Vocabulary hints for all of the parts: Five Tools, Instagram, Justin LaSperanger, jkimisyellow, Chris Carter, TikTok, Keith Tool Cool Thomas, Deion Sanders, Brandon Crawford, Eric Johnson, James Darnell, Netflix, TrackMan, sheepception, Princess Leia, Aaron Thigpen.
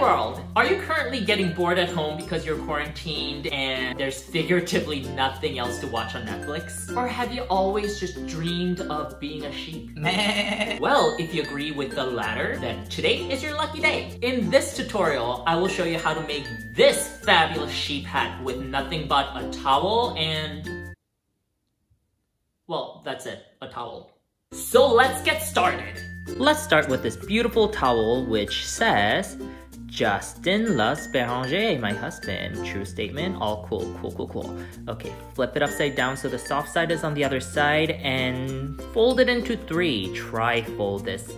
Hi world! Are you currently getting bored at home because you're quarantined and there's figuratively nothing else to watch on Netflix? Or have you always just dreamed of being a sheep? Meh. Well, if you agree with the latter, then today is your lucky day. In this tutorial, I will show you how to make this fabulous sheep hat with nothing but a towel and... well, that's it. A towel. So let's get started! Let's start with this beautiful towel which says Justin LaSperanger, my husband. True statement, all cool, cool, cool, cool. Okay, flip it upside down so the soft side is on the other side and fold it into three. Tri-fold this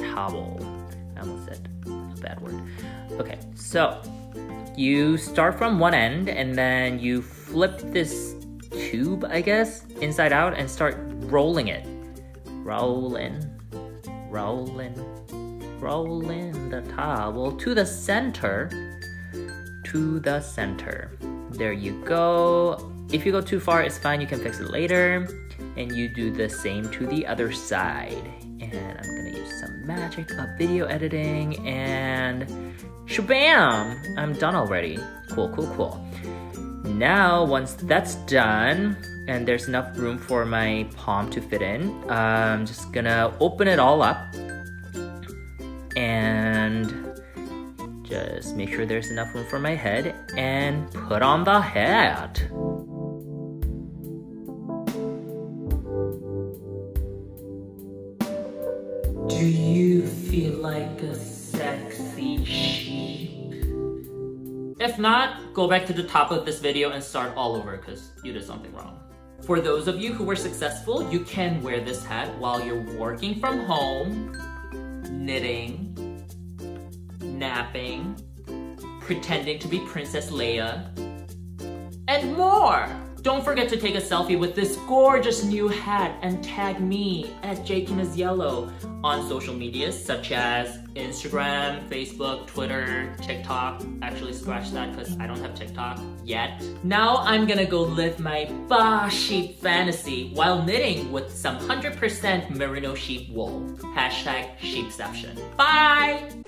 towel. I almost said a bad word. Okay, so you start from one end and then you flip this tube, I guess, inside out and start rolling it. Rolling the towel to the center. There you go. If you go too far, it's fine, you can fix it later. And you do the same to the other side. And I'm gonna use some magic of video editing and shabam! I'm done already. Cool, cool, cool. Now, once that's done, and there's enough room for my palm to fit in, I'm just gonna open it all up and just make sure there's enough room for my head and put on the hat. Do you feel like a sexy sheep? If not, go back to the top of this video and start all over because you did something wrong. For those of you who were successful, you can wear this hat while you're working from home, knitting, napping, pretending to be Princess Leia, and more! Don't forget to take a selfie with this gorgeous new hat and tag me at jkimisyellow on social medias such as Instagram, Facebook, Twitter, TikTok. Actually, scratch that because I don't have TikTok yet. Now I'm gonna go live my bah sheep fantasy while knitting with some 100% merino sheep wool. #sheepception. Bye!